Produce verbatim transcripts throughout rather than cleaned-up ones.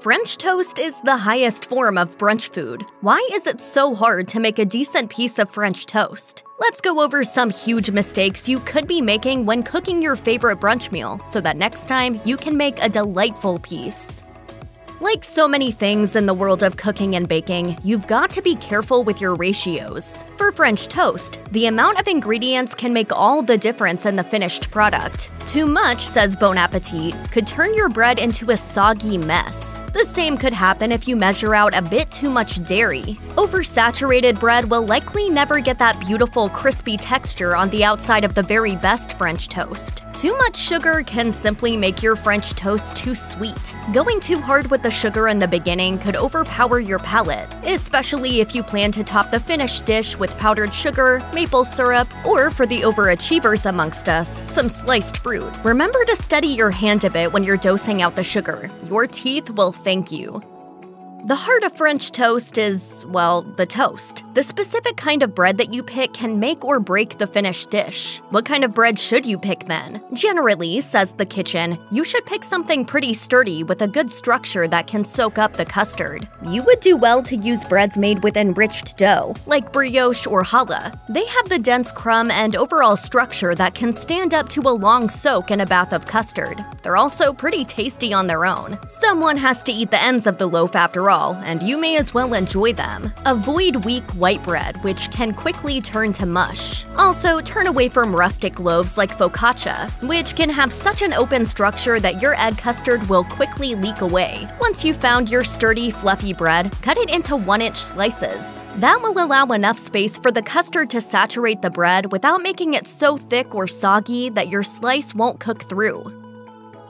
French toast is the highest form of brunch food. Why is it so hard to make a decent piece of French toast? Let's go over some huge mistakes you could be making when cooking your favorite brunch meal so that next time you can make a delightful piece. Like so many things in the world of cooking and baking, you've got to be careful with your ratios. For French toast, the amount of ingredients can make all the difference in the finished product. Too much, says Bon Appetit, could turn your bread into a soggy mess. The same could happen if you measure out a bit too much dairy. Oversaturated bread will likely never get that beautiful crispy texture on the outside of the very best French toast. Too much sugar can simply make your French toast too sweet. Going too hard with the sugar in the beginning could overpower your palate, especially if you plan to top the finished dish with powdered sugar, maple syrup, or, for the overachievers amongst us, some sliced fruit. Remember to steady your hand a bit when you're dosing out the sugar. Your teeth will thank you. The heart of French toast is, well, the toast. The specific kind of bread that you pick can make or break the finished dish. What kind of bread should you pick then? Generally, says the kitchen, you should pick something pretty sturdy with a good structure that can soak up the custard. You would do well to use breads made with enriched dough, like brioche or challah. They have the dense crumb and overall structure that can stand up to a long soak in a bath of custard. They're also pretty tasty on their own. Someone has to eat the ends of the loaf after all, and you may as well enjoy them. Avoid weak white bread, which can quickly turn to mush. Also, turn away from rustic loaves like focaccia, which can have such an open structure that your egg custard will quickly leak away. Once you've found your sturdy, fluffy bread, cut it into one-inch slices. That will allow enough space for the custard to saturate the bread without making it so thick or soggy that your slice won't cook through.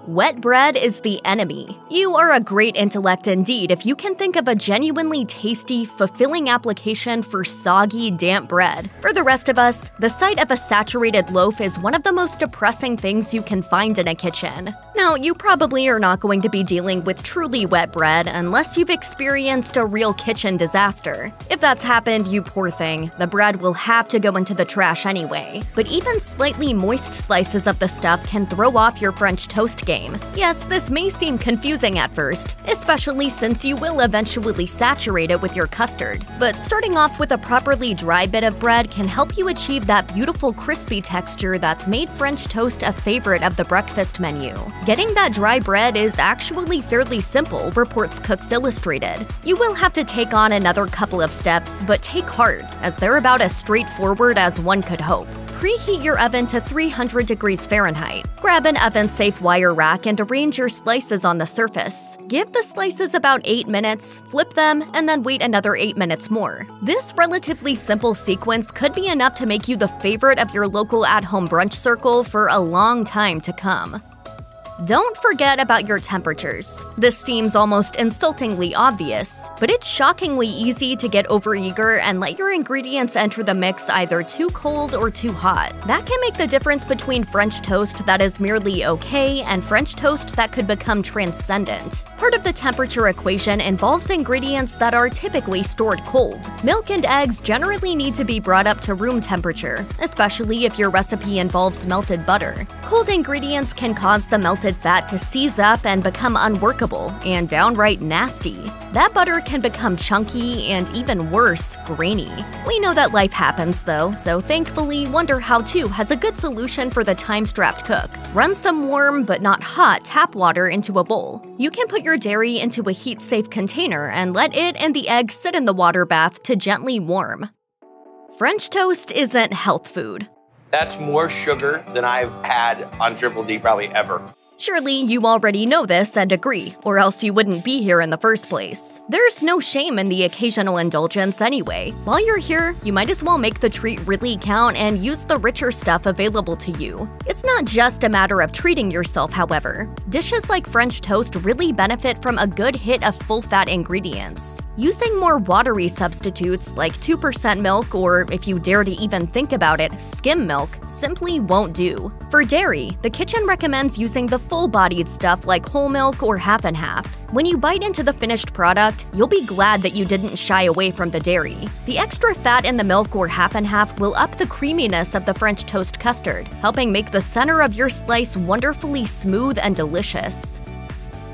Wet bread is the enemy. You are a great intellect indeed if you can think of a genuinely tasty, fulfilling application for soggy, damp bread. For the rest of us, the sight of a saturated loaf is one of the most depressing things you can find in a kitchen. Now, you probably are not going to be dealing with truly wet bread unless you've experienced a real kitchen disaster. If that's happened, you poor thing, the bread will have to go into the trash anyway. But even slightly moist slices of the stuff can throw off your French toast game. Yes, this may seem confusing at first, especially since you will eventually saturate it with your custard. But starting off with a properly dry bit of bread can help you achieve that beautiful crispy texture that's made French toast a favorite of the breakfast menu. Getting that dry bread is actually fairly simple, reports Cooks Illustrated. You will have to take on another couple of steps, but take heart, as they're about as straightforward as one could hope. Preheat your oven to three hundred degrees Fahrenheit. Grab an oven-safe wire rack and arrange your slices on the surface. Give the slices about eight minutes, flip them, and then wait another eight minutes more. This relatively simple sequence could be enough to make you the favorite of your local at-home brunch circle for a long time to come. Don't forget about your temperatures. This seems almost insultingly obvious, but it's shockingly easy to get overeager and let your ingredients enter the mix either too cold or too hot. That can make the difference between French toast that is merely okay and French toast that could become transcendent. Part of the temperature equation involves ingredients that are typically stored cold. Milk and eggs generally need to be brought up to room temperature, especially if your recipe involves melted butter. Cold ingredients can cause the melted fat to seize up and become unworkable and downright nasty. That butter can become chunky and, even worse, grainy. We know that life happens, though, so thankfully Wonder How To has a good solution for the time-strapped cook. Run some warm but not hot tap water into a bowl. You can put your dairy into a heat-safe container and let it and the eggs sit in the water bath to gently warm. French toast isn't health food. That's more sugar than I've had on Triple D probably ever. Surely you already know this and agree, or else you wouldn't be here in the first place. There's no shame in the occasional indulgence anyway. While you're here, you might as well make the treat really count and use the richer stuff available to you. It's not just a matter of treating yourself, however. Dishes like French toast really benefit from a good hit of full-fat ingredients. Using more watery substitutes like two percent milk or, if you dare to even think about it, skim milk, simply won't do. For dairy, the kitchen recommends using the full-bodied stuff like whole milk or half and half. When you bite into the finished product, you'll be glad that you didn't shy away from the dairy. The extra fat in the milk or half and half will up the creaminess of the French toast custard, helping make the center of your slice wonderfully smooth and delicious.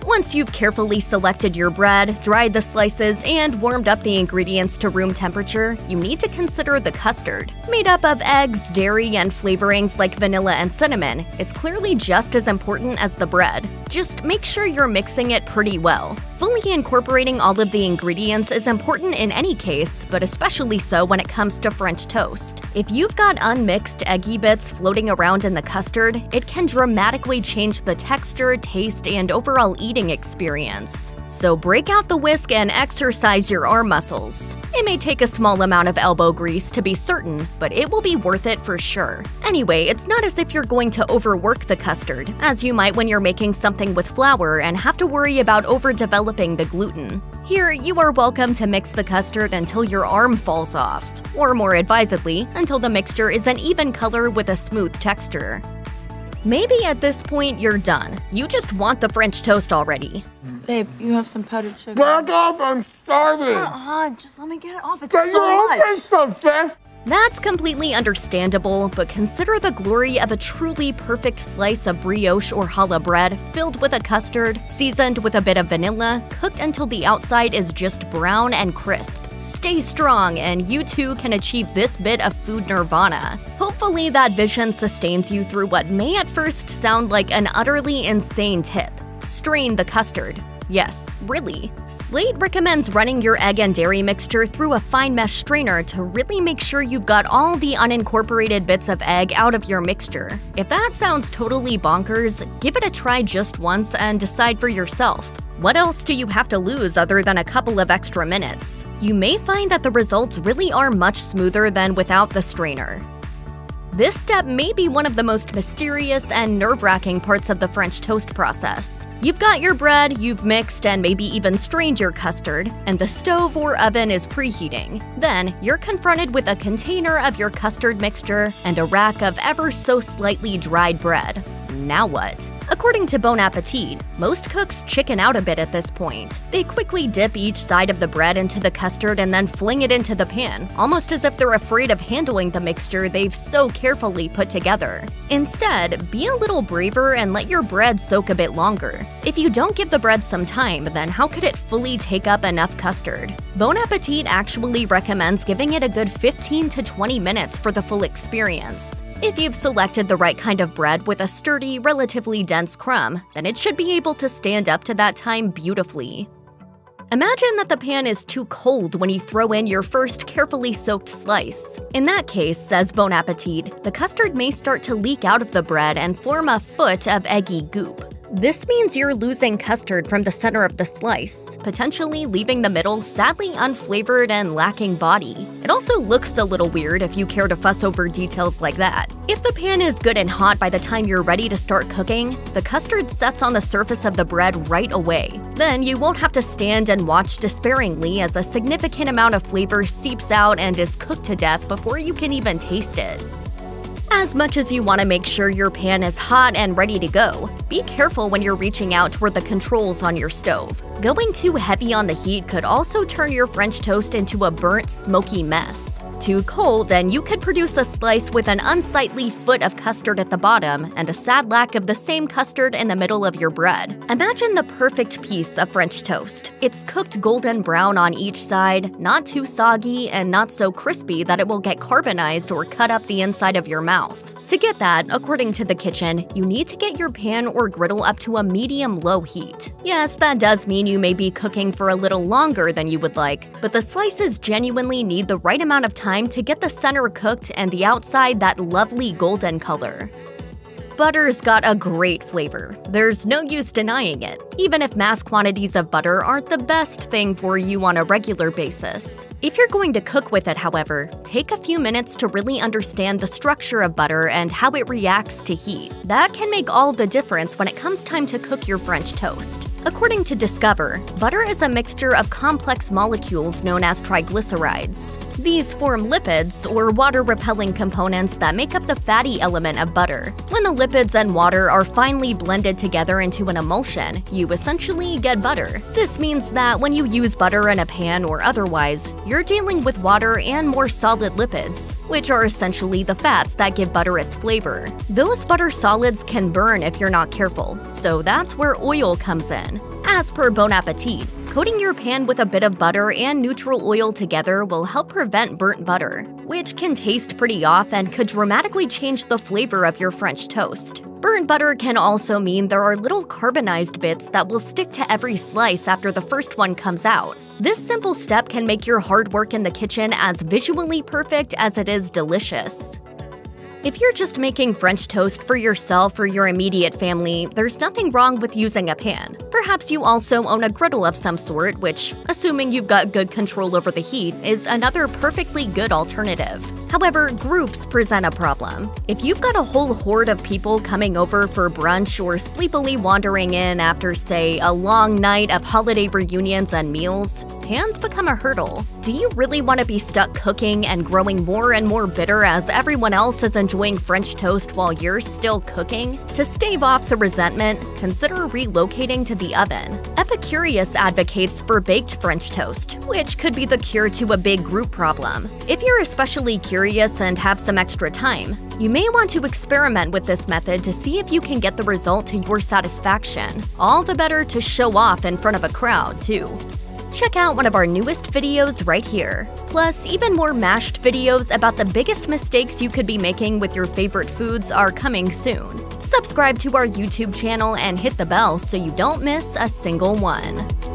Once you've carefully selected your bread, dried the slices, and warmed up the ingredients to room temperature, you need to consider the custard. Made up of eggs, dairy, and flavorings like vanilla and cinnamon, it's clearly just as important as the bread. Just make sure you're mixing it pretty well. Fully incorporating all of the ingredients is important in any case, but especially so when it comes to French toast. If you've got unmixed eggy bits floating around in the custard, it can dramatically change the texture, taste, and overall eating experience. So break out the whisk and exercise your arm muscles. It may take a small amount of elbow grease to be certain, but it will be worth it for sure. Anyway, it's not as if you're going to overwork the custard, as you might when you're making something with flour and have to worry about overdeveloping the gluten. Here, you are welcome to mix the custard until your arm falls off, or more advisedly, until the mixture is an even color with a smooth texture. Maybe at this point you're done. You just want the French toast already. Babe, you have some powdered sugar. Back off! I'm starving! Come on, just let me get it off. It's so much! Get your own French toast, Beth! That's completely understandable, but consider the glory of a truly perfect slice of brioche or challah bread filled with a custard, seasoned with a bit of vanilla, cooked until the outside is just brown and crisp. Stay strong, and you too can achieve this bit of food nirvana. Hopefully that vision sustains you through what may at first sound like an utterly insane tip. Strain the custard. Yes, really. Slate recommends running your egg and dairy mixture through a fine mesh strainer to really make sure you've got all the unincorporated bits of egg out of your mixture. If that sounds totally bonkers, give it a try just once and decide for yourself. What else do you have to lose other than a couple of extra minutes? You may find that the results really are much smoother than without the strainer. This step may be one of the most mysterious and nerve-wracking parts of the French toast process. You've got your bread, you've mixed and maybe even strained your custard, and the stove or oven is preheating. Then, you're confronted with a container of your custard mixture and a rack of ever so slightly dried bread. Now what? According to Bon Appetit, most cooks chicken out a bit at this point. They quickly dip each side of the bread into the custard and then fling it into the pan, almost as if they're afraid of handling the mixture they've so carefully put together. Instead, be a little braver and let your bread soak a bit longer. If you don't give the bread some time, then how could it fully take up enough custard? Bon Appetit actually recommends giving it a good fifteen to twenty minutes for the full experience. If you've selected the right kind of bread with a sturdy, relatively dense crumb, then it should be able to stand up to that time beautifully. Imagine that the pan is too cold when you throw in your first carefully soaked slice. In that case, says Bon Appetit, the custard may start to leak out of the bread and form a foot of eggy goop. This means you're losing custard from the center of the slice, potentially leaving the middle sadly unflavored and lacking body. It also looks a little weird if you care to fuss over details like that. If the pan is good and hot by the time you're ready to start cooking, the custard sets on the surface of the bread right away. Then you won't have to stand and watch despairingly as a significant amount of flavor seeps out and is cooked to death before you can even taste it. As much as you want to make sure your pan is hot and ready to go, be careful when you're reaching out toward the controls on your stove. Going too heavy on the heat could also turn your French toast into a burnt, smoky mess. Too cold, and you could produce a slice with an unsightly foot of custard at the bottom and a sad lack of the same custard in the middle of your bread. Imagine the perfect piece of French toast. It's cooked golden brown on each side, not too soggy, and not so crispy that it will get carbonized or cut up the inside of your mouth. To get that, according to the kitchen, you need to get your pan or griddle up to a medium-low heat. Yes, that does mean you may be cooking for a little longer than you would like, but the slices genuinely need the right amount of time to get the center cooked and the outside that lovely golden color. Butter's got a great flavor. There's no use denying it, even if mass quantities of butter aren't the best thing for you on a regular basis. If you're going to cook with it, however, take a few minutes to really understand the structure of butter and how it reacts to heat. That can make all the difference when it comes time to cook your French toast. According to Discover, butter is a mixture of complex molecules known as triglycerides. These form lipids, or water-repelling components that make up the fatty element of butter. When the lipids and water are finely blended together into an emulsion, you essentially get butter. This means that when you use butter in a pan or otherwise, you're dealing with water and more solid lipids, which are essentially the fats that give butter its flavor. Those butter solids can burn if you're not careful, so that's where oil comes in. As per Bon Appetit, coating your pan with a bit of butter and neutral oil together will help prevent burnt butter, which can taste pretty off and could dramatically change the flavor of your French toast. Burnt butter can also mean there are little carbonized bits that will stick to every slice after the first one comes out. This simple step can make your hard work in the kitchen as visually perfect as it is delicious. If you're just making French toast for yourself or your immediate family, there's nothing wrong with using a pan. Perhaps you also own a griddle of some sort, which, assuming you've got good control over the heat, is another perfectly good alternative. However, groups present a problem. If you've got a whole horde of people coming over for brunch or sleepily wandering in after, say, a long night of holiday reunions and meals, pans become a hurdle. Do you really want to be stuck cooking and growing more and more bitter as everyone else is enjoying Enjoying French toast while you're still cooking? To stave off the resentment, consider relocating to the oven. Epicurious advocates for baked French toast, which could be the cure to a big group problem. If you're especially curious and have some extra time, you may want to experiment with this method to see if you can get the result to your satisfaction. All the better to show off in front of a crowd, too. Check out one of our newest videos right here! Plus, even more Mashed videos about the biggest mistakes you could be making with your favorite foods are coming soon. Subscribe to our YouTube channel and hit the bell so you don't miss a single one.